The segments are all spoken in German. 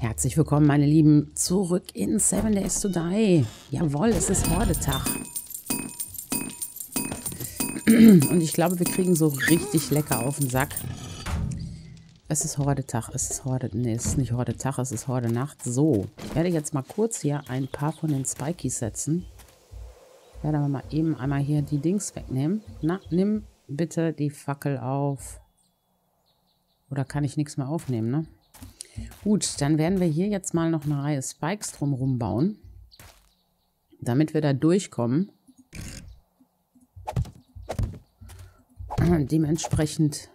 Herzlich willkommen, meine Lieben, zurück in 7 Days to Die. Jawohl, es ist Hordetag. Und ich glaube, wir kriegen so richtig lecker auf den Sack. Es ist Hordetag, es ist Horde... Ne, es ist nicht Hordetag, es ist Hordenacht. So, ich werde jetzt mal kurz hier ein paar von den Spikies setzen. Ich werde aber mal eben einmal hier die Dings wegnehmen. Na, nimm bitte die Fackel auf. Oder kann ich nichts mehr aufnehmen, ne? Gut, dann werden wir hier jetzt mal noch eine Reihe Spikes drumherum bauen, damit wir da durchkommen. Dementsprechend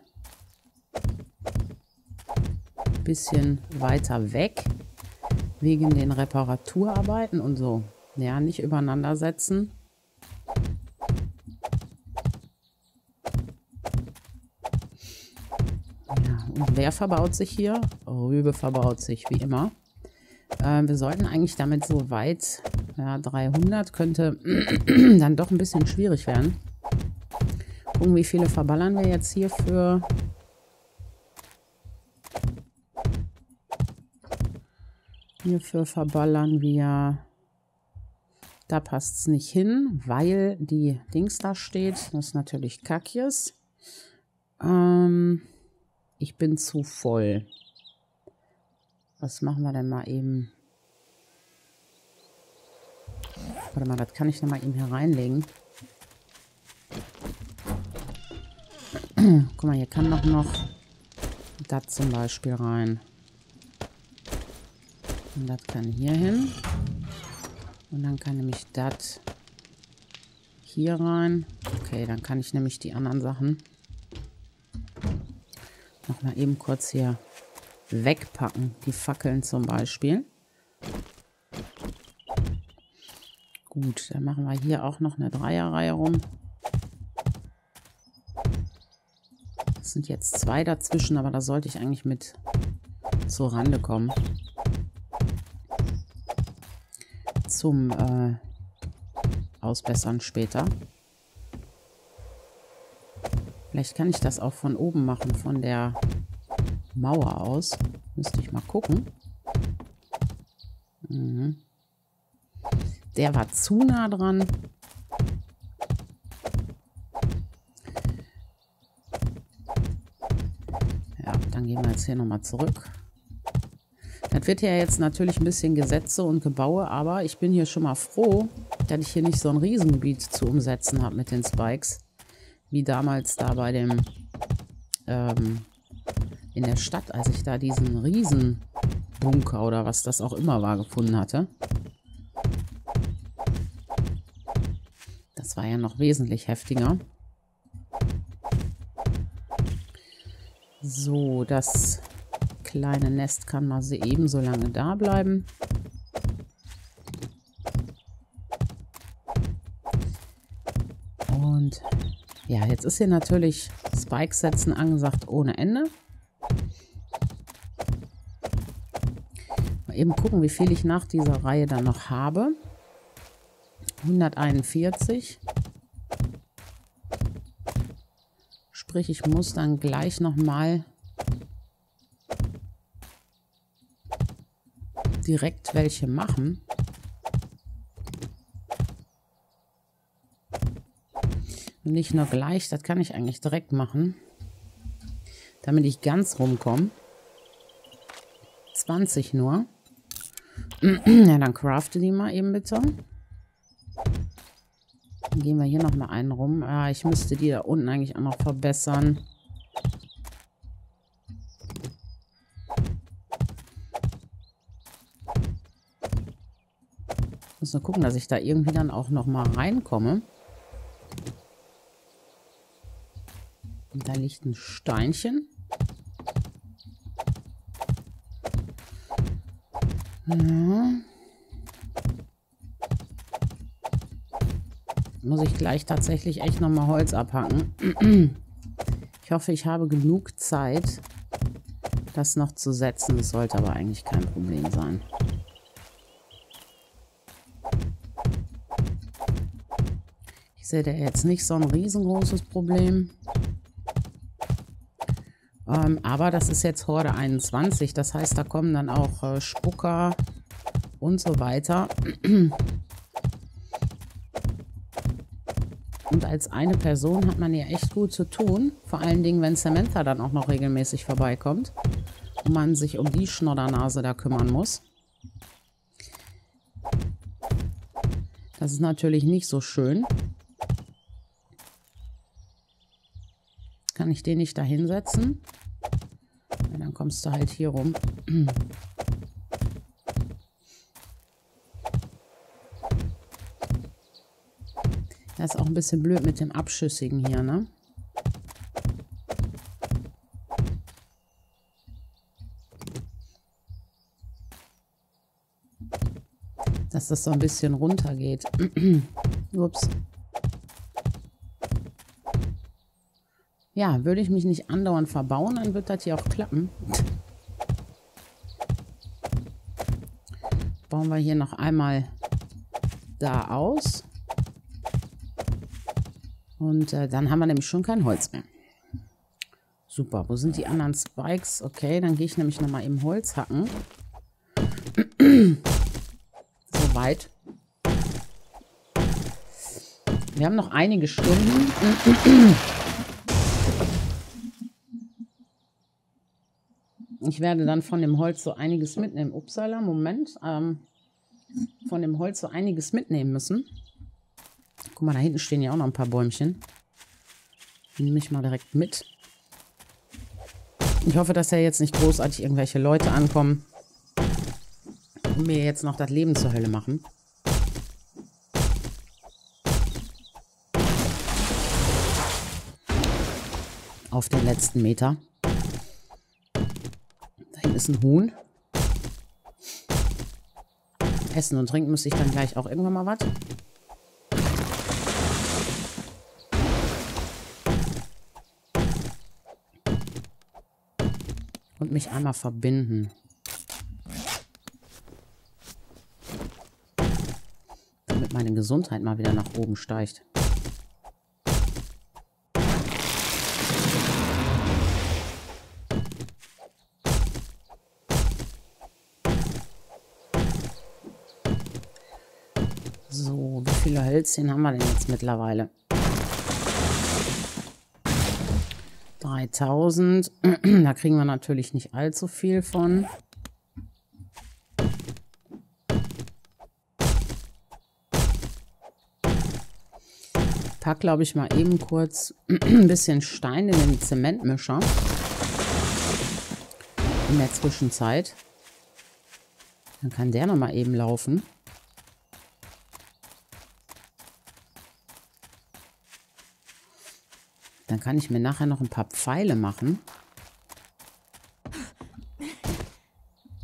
ein bisschen weiter weg, wegen den Reparaturarbeiten und so. Ja, nicht übereinander setzen. Und wer verbaut sich hier? Rübe verbaut sich, wie immer. Wir sollten eigentlich damit so weit, ja, 300 könnte dann doch ein bisschen schwierig werden. Gucken, wie viele verballern wir jetzt hier für... Hierfür verballern wir... Da passt es nicht hin, weil die Dings da steht. Das ist natürlich Kackjes. Ich bin zu voll. Was machen wir denn mal eben? Warte mal, das kann ich nochmal eben hier reinlegen. Guck mal, hier kann doch noch das zum Beispiel rein. Und das kann hier hin. Und dann kann nämlich das hier rein. Okay, dann kann ich nämlich die anderen Sachen nochmal eben kurz hier wegpacken. Die Fackeln zum Beispiel. Gut, dann machen wir hier auch noch eine Dreierreihe rum. Es sind jetzt zwei dazwischen, aber da sollte ich eigentlich mit zur Rande kommen. Zum Ausbessern später. Vielleicht kann ich das auch von oben machen, von der Mauer aus. Müsste ich mal gucken. Mhm. Der war zu nah dran. Ja, dann gehen wir jetzt hier nochmal zurück. Das wird ja jetzt natürlich ein bisschen Gesetze und Gebaue, aber ich bin hier schon mal froh, dass ich hier nicht so ein Riesengebiet zu umsetzen habe mit den Spikes. Wie damals da bei dem, in der Stadt, als ich da diesen Riesenbunker oder was das auch immer war, gefunden hatte. Das war ja noch wesentlich heftiger. So, das kleine Nest kann mal ebenso lange da bleiben. Und... ja, jetzt ist hier natürlich Spike-Setzen angesagt ohne Ende. Mal eben gucken, wie viel ich nach dieser Reihe dann noch habe. 141. Sprich, ich muss dann gleich nochmal direkt welche machen. Nicht nur gleich, das kann ich eigentlich direkt machen, damit ich ganz rumkomme. 20 nur. Ja, dann crafte die mal eben bitte. Dann gehen wir hier nochmal einen rum. Ah, ich müsste die da unten eigentlich auch noch verbessern. Ich muss nur gucken, dass ich da irgendwie dann auch nochmal reinkomme. Da liegt ein Steinchen. Ja. Muss ich gleich tatsächlich echt nochmal Holz abhacken. Ich hoffe, ich habe genug Zeit, das noch zu setzen. Das sollte aber eigentlich kein Problem sein. Ich sehe da jetzt nicht so ein riesengroßes Problem. Aber das ist jetzt Horde 21. Das heißt, da kommen dann auch Spucker und so weiter. Und als eine Person hat man ja echt gut zu tun. Vor allen Dingen, wenn Samantha dann auch noch regelmäßig vorbeikommt. Und man sich um die Schnoddernase da kümmern muss. Das ist natürlich nicht so schön. Kann ich den nicht da hinsetzen? Ja, dann kommst du halt hier rum. Das ist auch ein bisschen blöd mit dem Abschüssigen hier, ne? Dass das so ein bisschen runter geht. Ups. Ja, würde ich mich nicht andauernd verbauen, dann wird das hier auch klappen. Bauen wir hier noch einmal da aus. Und dann haben wir nämlich schon kein Holz mehr. Super, wo sind die anderen Spikes? Okay, dann gehe ich nämlich nochmal eben Holz hacken. Soweit. Wir haben noch einige Stunden. Ich werde dann von dem Holz so einiges mitnehmen. Upsala, Moment. Von dem Holz so einiges mitnehmen müssen. Guck mal, da hinten stehen ja auch noch ein paar Bäumchen. Nehme ich mal direkt mit. Ich hoffe, dass ja jetzt nicht großartig irgendwelche Leute ankommen und mir jetzt noch das Leben zur Hölle machen. Auf den letzten Meter. Ist ein Huhn. Essen und trinken müsste ich dann gleich auch irgendwann mal was. Und mich einmal verbinden. Damit meine Gesundheit mal wieder nach oben steigt. Hölzchen haben wir denn jetzt mittlerweile? 3000. Da kriegen wir natürlich nicht allzu viel von. Pack, glaube ich, mal eben kurz ein bisschen Stein in den Zementmischer. In der Zwischenzeit. Dann kann der noch mal eben laufen. Dann kann ich mir nachher noch ein paar Pfeile machen.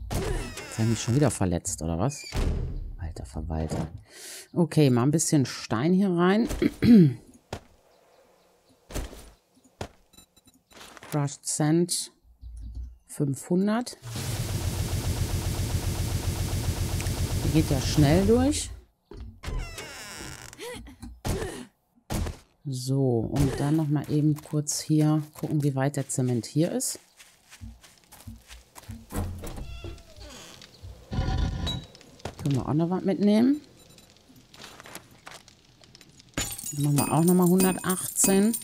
Jetzt habe ich mich schon wieder verletzt, oder was? Alter Verwalter. Okay, mal ein bisschen Stein hier rein. Crushed Sand 500. Die geht ja schnell durch. So, und dann nochmal eben kurz hier gucken, wie weit der Zement hier ist. Können wir auch noch was mitnehmen. Dann machen wir auch nochmal 118.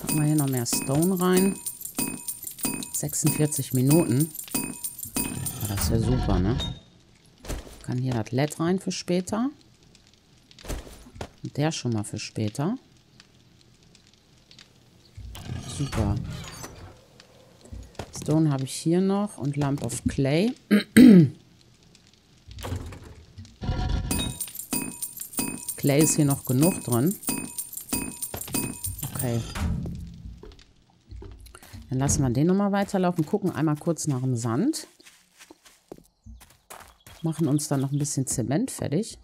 Packen wir hier noch mehr Stone rein. 46 Minuten. Ja, das ist ja super, ne? Kann hier das LED rein für später. Der schon mal für später. Super. Stone habe ich hier noch und Lump of Clay. Clay ist hier noch genug drin. Okay. Dann lassen wir den nochmal weiterlaufen. Gucken einmal kurz nach dem Sand. Machen uns dann noch ein bisschen Zement fertig.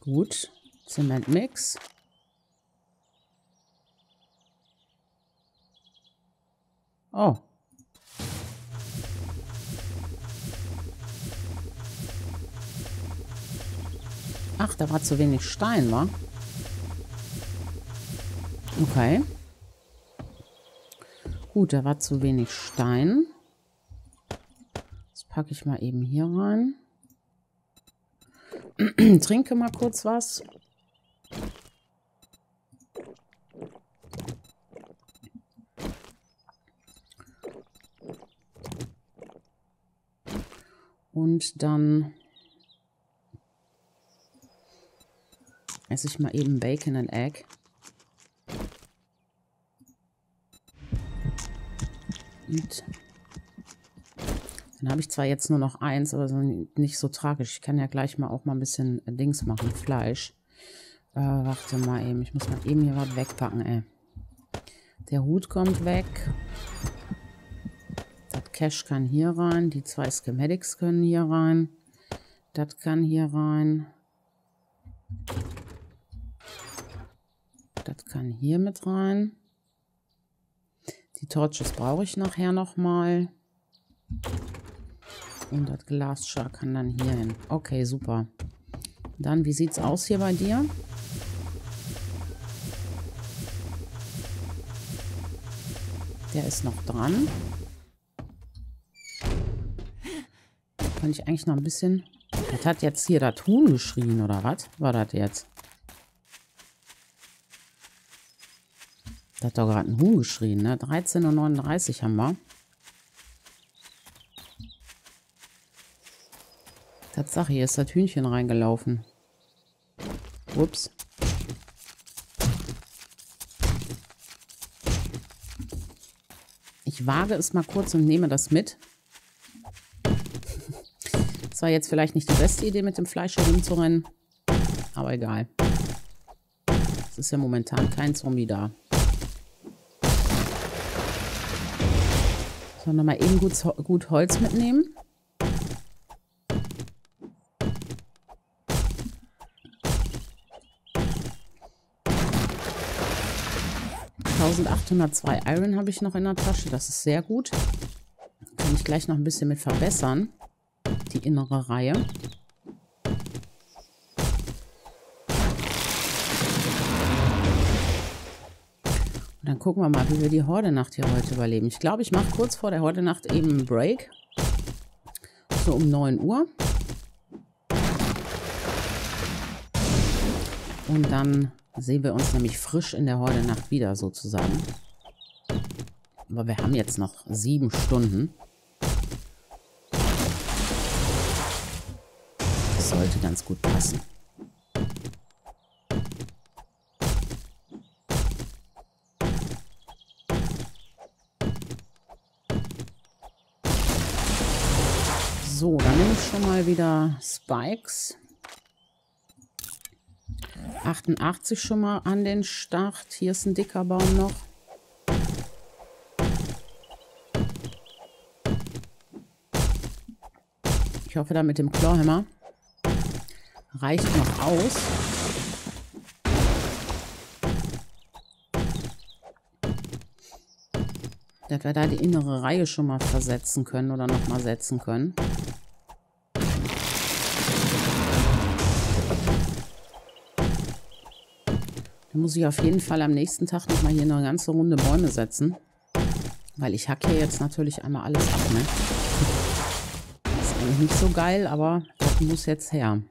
Gut, Zementmix. Oh. Ach, da war zu wenig Stein, wa? Okay. Gut, da war zu wenig Stein. Das packe ich mal eben hier rein. Trinke mal kurz was. Und dann esse ich mal eben Bacon and Egg. Und dann habe ich zwar jetzt nur noch eins, aber so nicht so tragisch. Ich kann ja gleich mal auch mal ein bisschen Dings machen, Fleisch. Warte mal eben, ich muss mal eben hier was wegpacken, ey. Der Hut kommt weg. Cash kann hier rein, die zwei Schematics können hier rein, das kann hier rein, das kann hier mit rein. Die Torches brauche ich nachher nochmal und das Glasschar kann dann hier hin. Okay, super. Dann, wie sieht's aus hier bei dir? Der ist noch dran. Kann ich eigentlich noch ein bisschen... Das hat jetzt hier das Huhn geschrien, oder was? War das jetzt? Das hat doch gerade ein Huhn geschrien, ne? 13:39 Uhr haben wir. Tatsache, hier ist das Hühnchen reingelaufen. Ups. Ich wage es mal kurz und nehme das mit. Das war jetzt vielleicht nicht die beste Idee, mit dem Fleisch herumzurennen, aber egal. Es ist ja momentan kein Zombie da. Sollen wir mal eben gut Holz mitnehmen? $1802 Iron habe ich noch in der Tasche, das ist sehr gut. Kann ich gleich noch ein bisschen mit verbessern. Die innere Reihe. Und dann gucken wir mal, wie wir die Horde-Nacht hier heute überleben. Ich glaube, ich mache kurz vor der Horde-Nacht eben einen Break. So um 9 Uhr. Und dann sehen wir uns nämlich frisch in der Horde-Nacht wieder sozusagen. Aber wir haben jetzt noch 7 Stunden. Sollte ganz gut passen. So, dann nehme ich schon mal wieder Spikes. 88 schon mal an den Start. Hier ist ein dicker Baum noch. Ich hoffe, da mit dem Clawhammer reicht noch aus. Dass wir da die innere Reihe schon mal versetzen können oder nochmal setzen können. Dann muss ich auf jeden Fall am nächsten Tag nochmal hier eine ganze Runde Bäume setzen. Weil ich hacke hier jetzt natürlich einmal alles ab, ne? Das ist eigentlich nicht so geil, aber das muss jetzt her.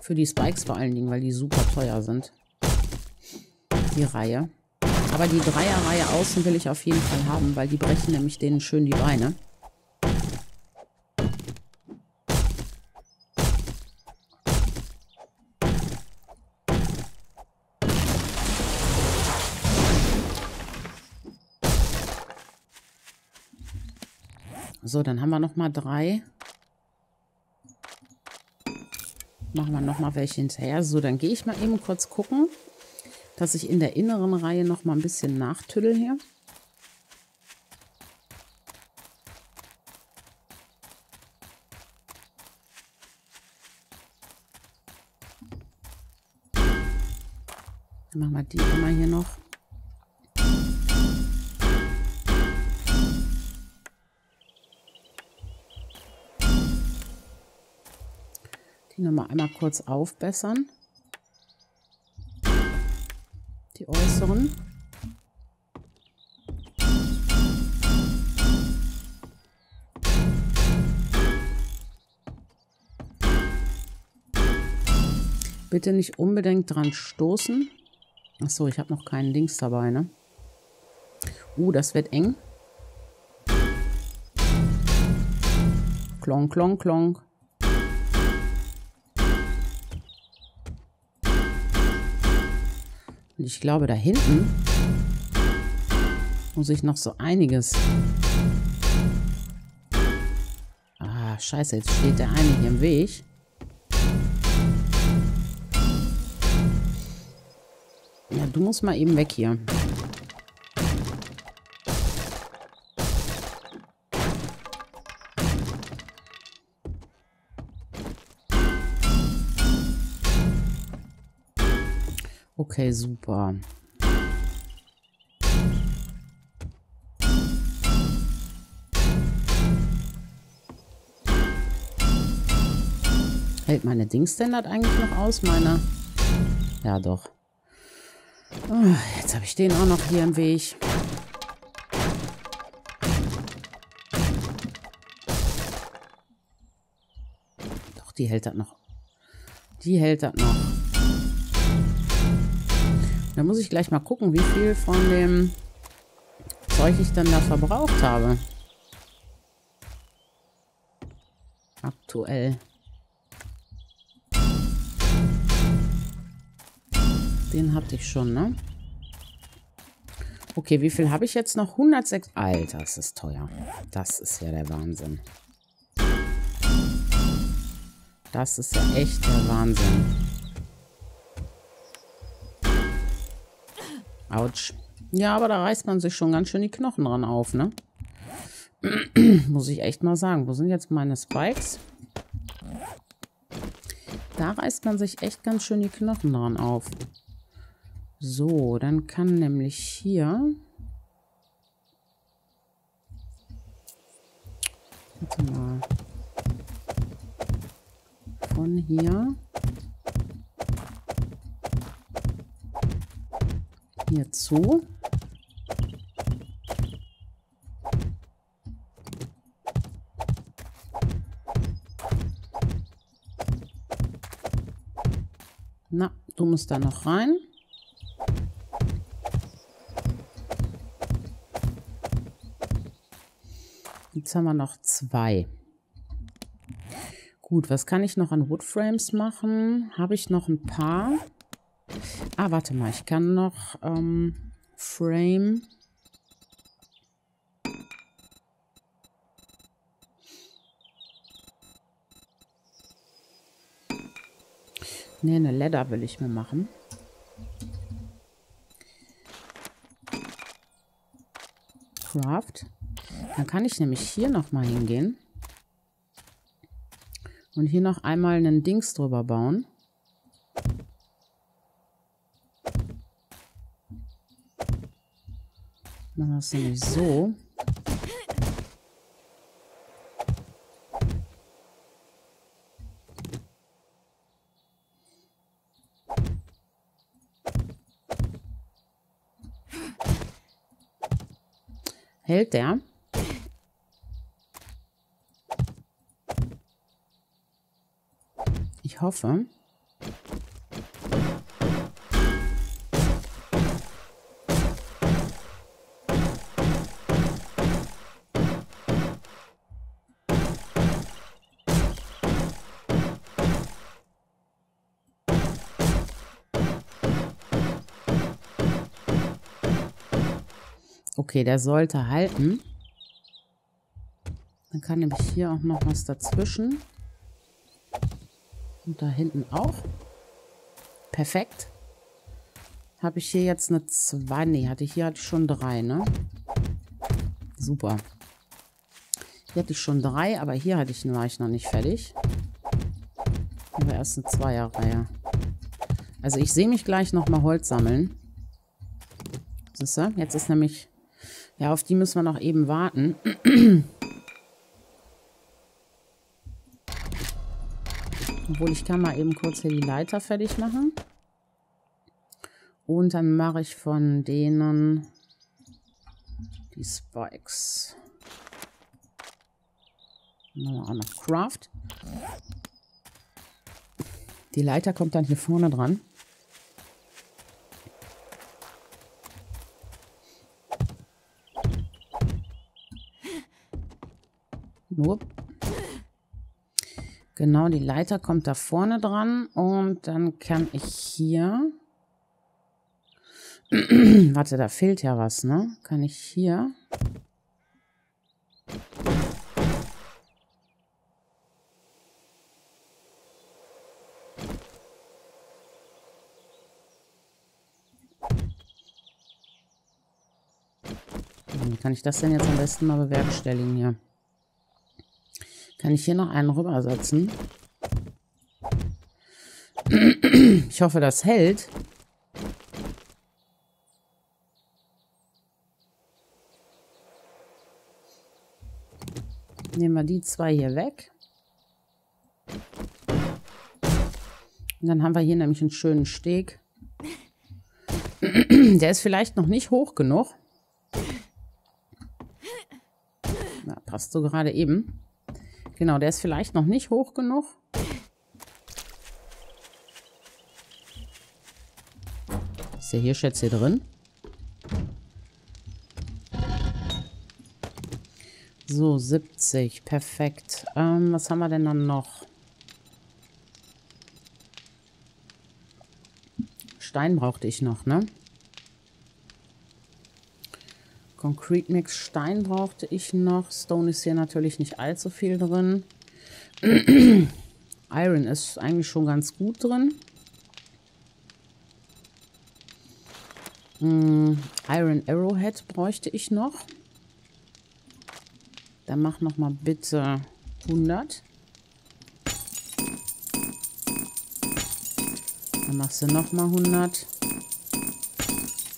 Für die Spikes vor allen Dingen, weil die super teuer sind. Die Reihe. Aber die Dreierreihe außen will ich auf jeden Fall haben, weil die brechen nämlich denen schön die Beine. So, dann haben wir nochmal 3. Machen wir nochmal welche hinterher. So, dann gehe ich mal eben kurz gucken, dass ich in der inneren Reihe nochmal ein bisschen nachtüddel hier. Dann machen wir die immer hier noch. Nochmal einmal kurz aufbessern. die äußeren. Bitte nicht unbedingt dran stoßen. Achso, ich habe noch keinen Dings dabei, ne? Das wird eng. Klonk, klonk, klonk. Und ich glaube, da hinten muss ich noch so einiges. Ah, scheiße, jetzt steht der eine hier im Weg. Ja, du musst mal eben weg hier. Okay, super. Hält meine Dingstandard eigentlich noch aus? Meine? Ja, doch. Oh, jetzt habe ich den auch noch hier im Weg. Doch, die hält das noch. Die hält das noch. Da muss ich gleich mal gucken, wie viel von dem Zeug ich dann da verbraucht habe. Aktuell. Den hatte ich schon, ne? Okay, wie viel habe ich jetzt noch? 106. Alter, das ist teuer. Das ist ja der Wahnsinn. Das ist ja echt der Wahnsinn. Autsch. Ja, aber da reißt man sich schon ganz schön die Knochen dran auf, ne? Muss ich echt mal sagen. Wo sind jetzt meine Spikes? Da reißt man sich echt ganz schön die Knochen dran auf. So, dann kann nämlich hier... Warte mal. Von hier... Hierzu. Na, du musst da noch rein. Jetzt haben wir noch 2. Gut, was kann ich noch an Woodframes machen? Habe ich noch ein paar? Ah, warte mal, ich kann noch Frame. Ne, eine Ladder will ich mir machen. Craft. Dann kann ich nämlich hier nochmal hingehen. Und hier noch einmal einen Dings drüber bauen. Machen wir es nämlich so. Hält der? Ich hoffe. Okay, der sollte halten. Dann kann nämlich hier auch noch was dazwischen. Und da hinten auch. Perfekt. Habe ich hier jetzt eine 2? Nee, hatte ich schon 3, ne? Super. Hier hatte ich schon 3, aber hier war ich noch nicht fertig. Aber erst eine 2er-Reihe. Also ich sehe mich gleich nochmal Holz sammeln. Siehst du? Jetzt ist nämlich... Ja, auf die müssen wir noch eben warten. Obwohl, ich kann mal eben kurz hier die Leiter fertig machen. Und dann mache ich von denen die Spikes. Dann machen wir auch noch Craft. Die Leiter kommt dann hier vorne dran. Nur. Genau, die Leiter kommt da vorne dran. Und dann kann ich hier... Warte, da fehlt ja was, ne? Kann ich hier... Wie kann ich das denn jetzt am besten mal bewerkstelligen hier? Kann ich hier noch einen rübersetzen? Ich hoffe, das hält. Nehmen wir die zwei hier weg. Und dann haben wir hier nämlich einen schönen Steg. Der ist vielleicht noch nicht hoch genug. Na, passt so gerade eben. Genau, der ist vielleicht noch nicht hoch genug. Ist der hier, Schätze, drin? So, 70. Perfekt. Was haben wir denn dann noch? Stein brauchte ich noch, ne? Concrete Mix, Stein brauchte ich noch. Stone ist hier natürlich nicht allzu viel drin. Iron ist eigentlich schon ganz gut drin. Iron Arrowhead bräuchte ich noch. Dann mach noch mal bitte 100. Dann machst du noch mal 100.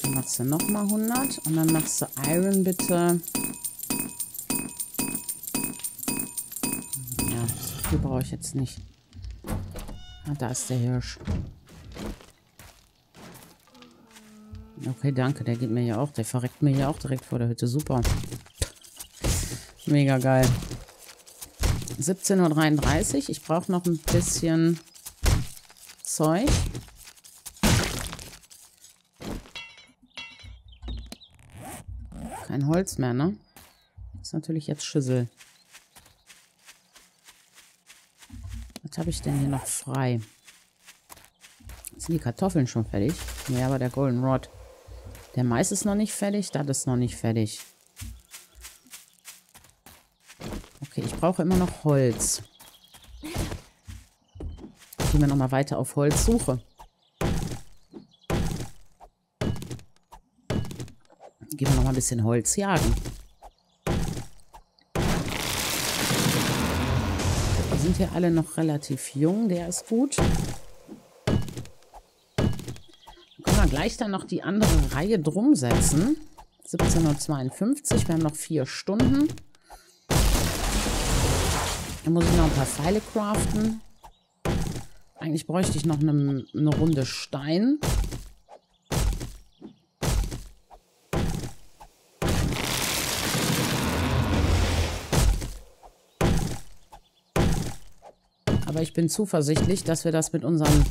Dann machst du noch mal 100. Und dann machst du Iron bitte. Ja, so viel brauche ich jetzt nicht. Ah, da ist der Hirsch. Okay, danke. Der geht mir ja auch. Der verreckt mir ja auch direkt vor der Hütte. Super. Mega geil. 17:33 Uhr. Ich brauche noch ein bisschen Zeug. Kein Holz mehr, ne? Ist natürlich jetzt Schüssel. Was habe ich denn hier noch frei? Sind die Kartoffeln schon fertig? Nee, aber der Goldenrod. Der Mais ist noch nicht fertig. Das ist noch nicht fertig. Ich brauche immer noch Holz. Gehen wir nochmal weiter auf Holzsuche. Gehen wir nochmal ein bisschen Holz jagen. Wir sind hier alle noch relativ jung. Der ist gut. Dann können wir gleich dann noch die andere Reihe drum setzen. 17:52 Uhr. Wir haben noch 4 Stunden. Dann muss ich noch ein paar Pfeile craften. Eigentlich bräuchte ich noch eine Runde Stein. Aber ich bin zuversichtlich, dass wir das mit unserem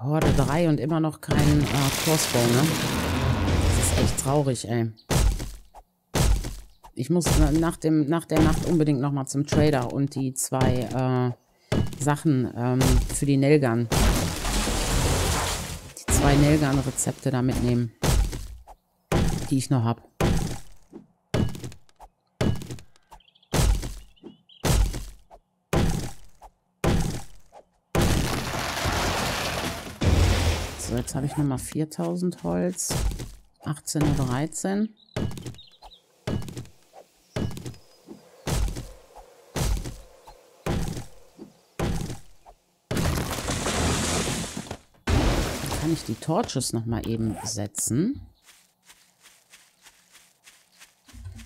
Horde 3 und immer noch keinen Crossbow, ne? Das ist echt traurig, ey. Ich muss nach der Nacht unbedingt nochmal zum Trader und die 2 Sachen für die Nailgun. Die 2 Nailgun-Rezepte da mitnehmen, die ich noch habe. So, jetzt habe ich nochmal 4000 Holz. 18:13 Uhr. Ich die Torches noch mal eben setzen.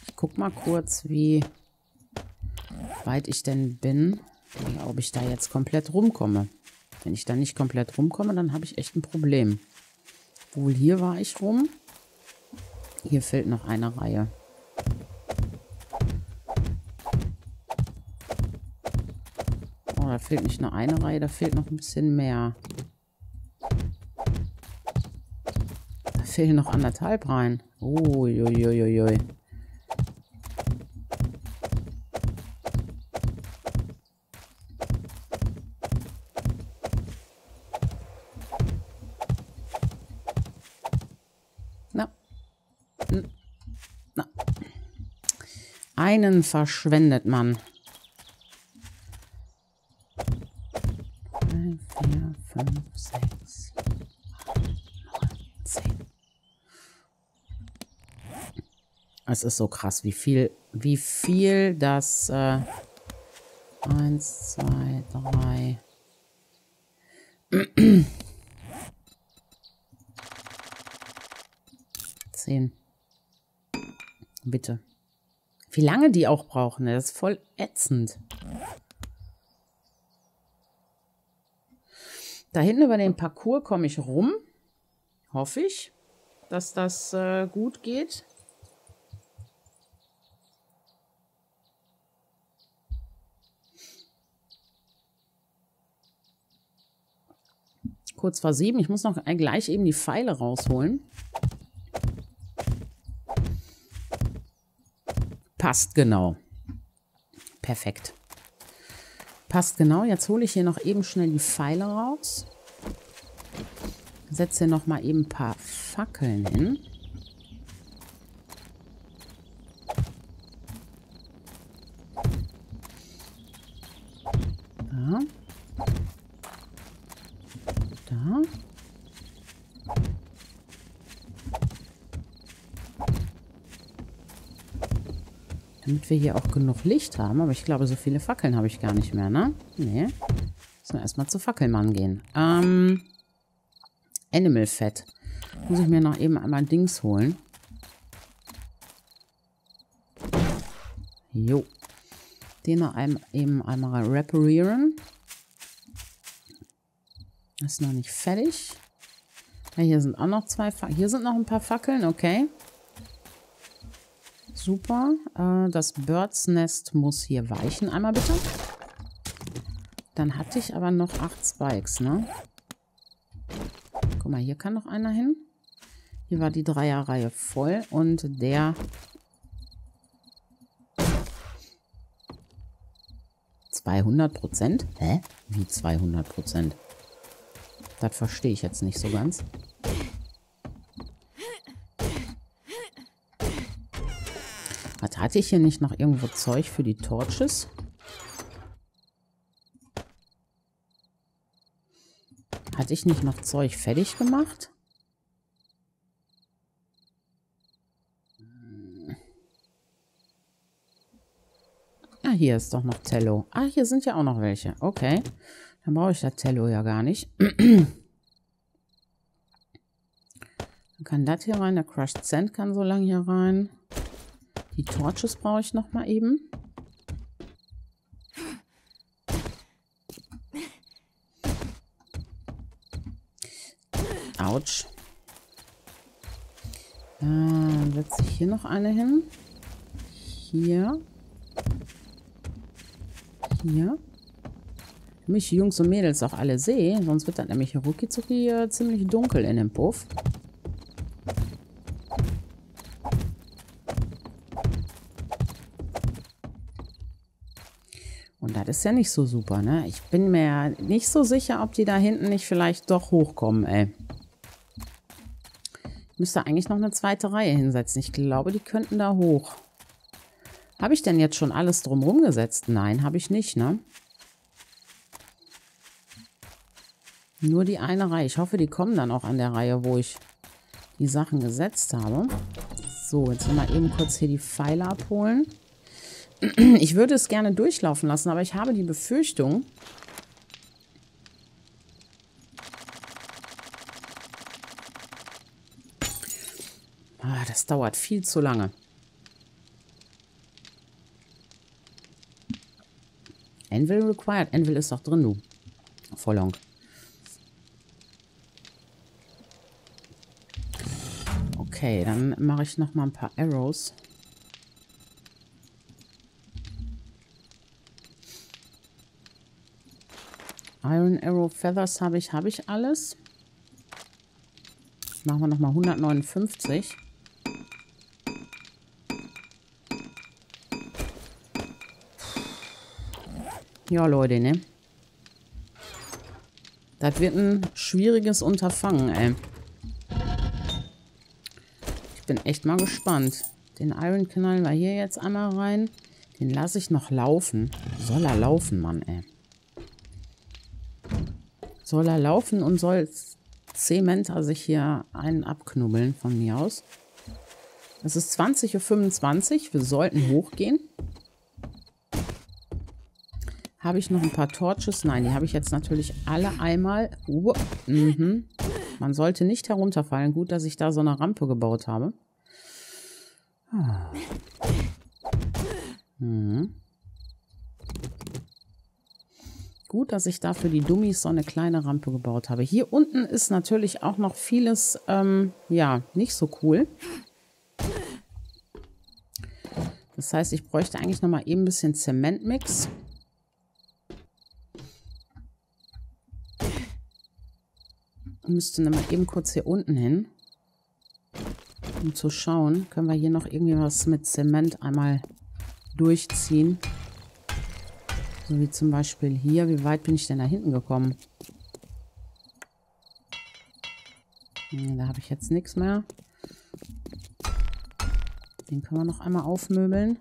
Ich guck mal kurz, wie weit ich denn bin, ob ich da jetzt komplett rumkomme. Wenn ich da nicht komplett rumkomme, dann habe ich echt ein Problem. Wohl hier war ich rum. Hier fehlt noch eine Reihe. Oh, da fehlt nicht nur eine Reihe, da fehlt noch ein bisschen mehr. Da fehlen noch 1,5 rein. Uiuiuiui. Na. Einen verschwendet man. 3, 4, 5, 6, 8, 9, 10. Es ist so krass, wie viel das 1, 2, 3. Bitte. Wie lange die auch brauchen, das ist voll ätzend. Da hinten über den Parcours komme ich rum. Hoffe ich, dass das gut geht. Kurz vor 7. Ich muss noch gleich eben die Pfeile rausholen. Passt genau. Perfekt. Passt genau. Jetzt hole ich hier noch eben schnell die Pfeile raus. Setze hier noch mal eben ein paar Fackeln hin. Da. Da. Damit wir hier auch genug Licht haben. Aber ich glaube, so viele Fackeln habe ich gar nicht mehr, ne? Nee. Müssen wir erstmal zu Fackelmann gehen. Animal Fett. Muss ich mir noch eben einmal ein Dings holen. Jo. Den noch eben einmal reparieren. Ist noch nicht fertig. Ja, hier sind auch noch zwei Fackeln. Hier sind noch ein paar Fackeln, okay. Super. Das Birds Nest muss hier weichen. Einmal bitte. Dann hatte ich aber noch 8 Spikes, ne? Guck mal, hier kann noch einer hin. Hier war die Dreierreihe voll und der %? Hä? Wie 200%? Das verstehe ich jetzt nicht so ganz. Hatte ich hier nicht noch irgendwo Zeug für die Torches? Hatte ich nicht noch Zeug fertig gemacht? Ah, hier ist doch noch Tello. Ah, hier sind ja auch noch welche. Okay. Dann brauche ich das Tello ja gar nicht. Dann kann das hier rein. Der Crushed Sand kann so lange hier rein. Die Torches brauche ich noch mal eben. Autsch. Dann setze ich hier noch eine hin. Hier. Hier. Damit ich die Jungs und Mädels auch alle sehe. Sonst wird dann nämlich ruckizucki ziemlich dunkel in dem Puff. Das ist ja nicht so super, ne? Ich bin mir ja nicht so sicher, ob die da hinten nicht vielleicht doch hochkommen, ey. Ich müsste eigentlich noch eine zweite Reihe hinsetzen. Ich glaube, die könnten da hoch. Habe ich denn jetzt schon alles drumherum gesetzt? Nein, habe ich nicht, ne? Nur die eine Reihe. Ich hoffe, die kommen dann auch an der Reihe, wo ich die Sachen gesetzt habe. So, jetzt mal eben kurz hier die Pfeile abholen. Ich würde es gerne durchlaufen lassen, aber ich habe die Befürchtung, das dauert viel zu lange. Anvil required. Anvil ist doch drin, du. Vollong. Okay, dann mache ich noch mal ein paar Arrows. Iron Arrow Feathers habe ich alles. Machen wir noch mal 159. Ja, Leute, ne? Das wird ein schwieriges Unterfangen, ey. Ich bin echt mal gespannt. Den Iron knallen wir hier jetzt einmal rein. Den lasse ich noch laufen. Soll er laufen, Mann, ey. Soll er laufen und soll Zementer sich hier einen abknubbeln von mir aus. Es ist 20:25 Uhr. Wir sollten hochgehen. Habe ich noch ein paar Torches? Nein, die habe ich jetzt natürlich alle einmal. Man sollte nicht herunterfallen. Gut, dass ich da so eine Rampe gebaut habe. Ah. Gut, dass ich da für die Dummies so eine kleine Rampe gebaut habe. Hier unten ist natürlich auch noch vieles, ja, nicht so cool. Das heißt, ich bräuchte eigentlich noch mal eben ein bisschen Zementmix. Müsste noch mal eben kurz hier unten hin, um zu schauen, können wir hier noch irgendwie was mit Zement einmal durchziehen. So wie zum Beispiel hier. Wie weit bin ich denn da hinten gekommen? Da habe ich jetzt nichts mehr. Den können wir noch einmal aufmöbeln.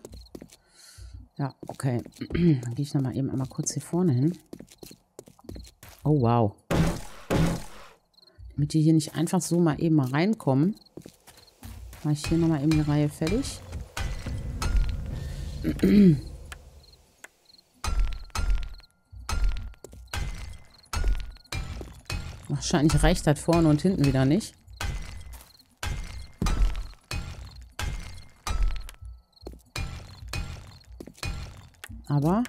Ja, okay. Dann gehe ich noch mal eben einmal kurz hier vorne hin. Oh, wow. Damit die hier nicht einfach so mal eben reinkommen, mache ich hier nochmal eben die Reihe fertig. Wahrscheinlich reicht das vorne und hinten wieder nicht. Aber...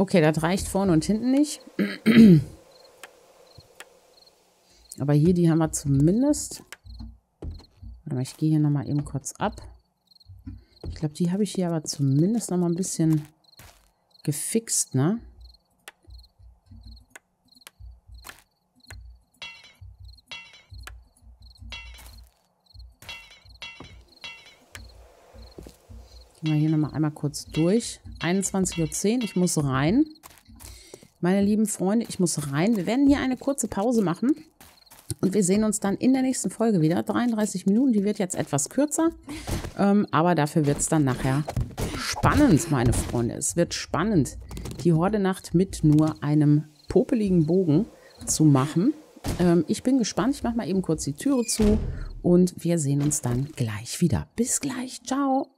Okay, das reicht vorne und hinten nicht. Aber hier, die haben wir zumindest. Warte mal, ich gehe hier nochmal eben kurz ab. Ich glaube, die habe ich hier aber zumindest nochmal ein bisschen gefixt, ne? Gehen wir hier nochmal einmal kurz durch. 21:10 Uhr. Ich muss rein. Meine lieben Freunde, ich muss rein. Wir werden hier eine kurze Pause machen. Und wir sehen uns dann in der nächsten Folge wieder. 33 Minuten, die wird jetzt etwas kürzer. Aber dafür wird es dann nachher spannend, meine Freunde. Es wird spannend, die Horde-Nacht mit nur einem popeligen Bogen zu machen. Ich bin gespannt. Ich mache mal eben kurz die Türe zu. Und wir sehen uns dann gleich wieder. Bis gleich. Ciao.